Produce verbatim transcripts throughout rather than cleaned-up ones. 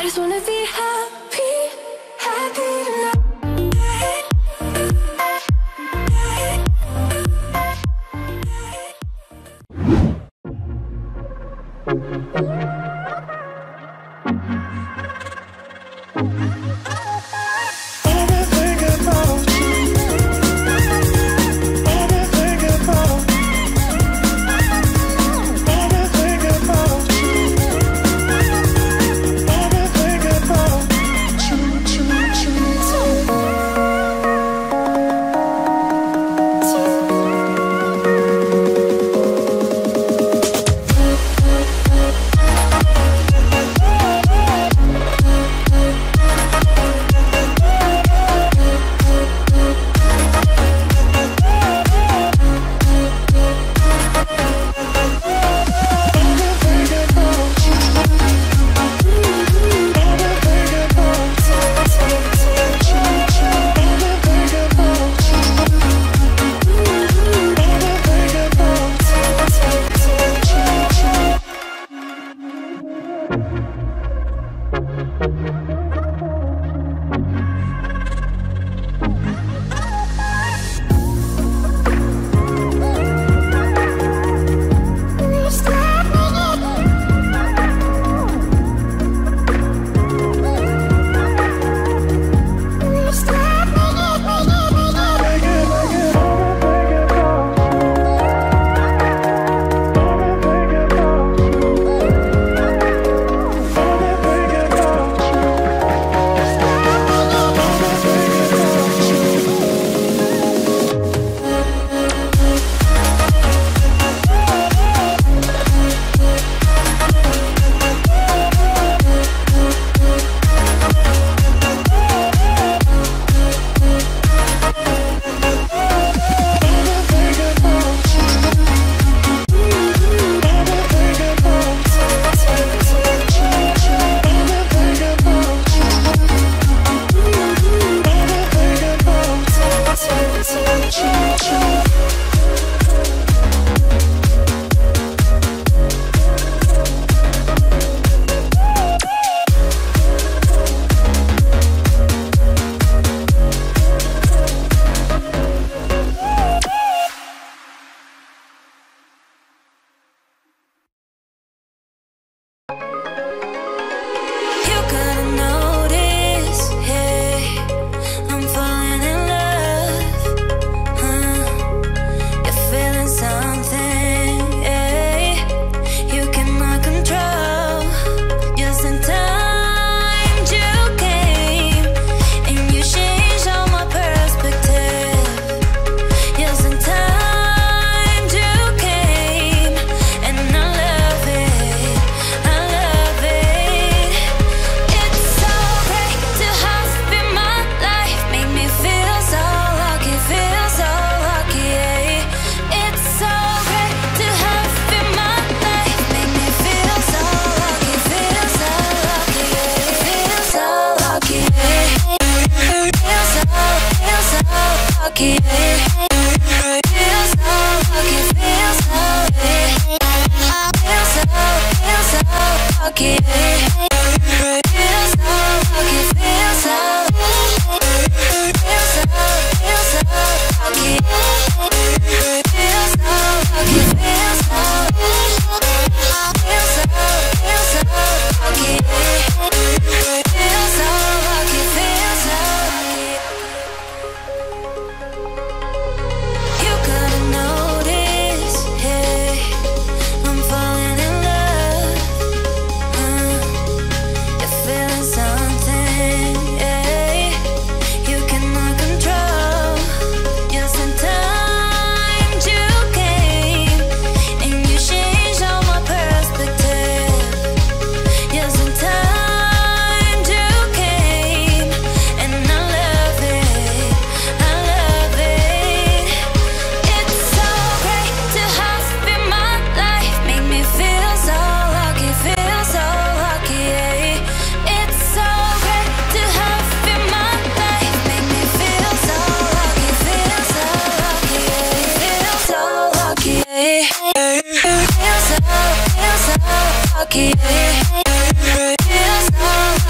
I just wanna be happy, happy tonight. Feel so lucky, feel so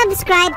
subscribe.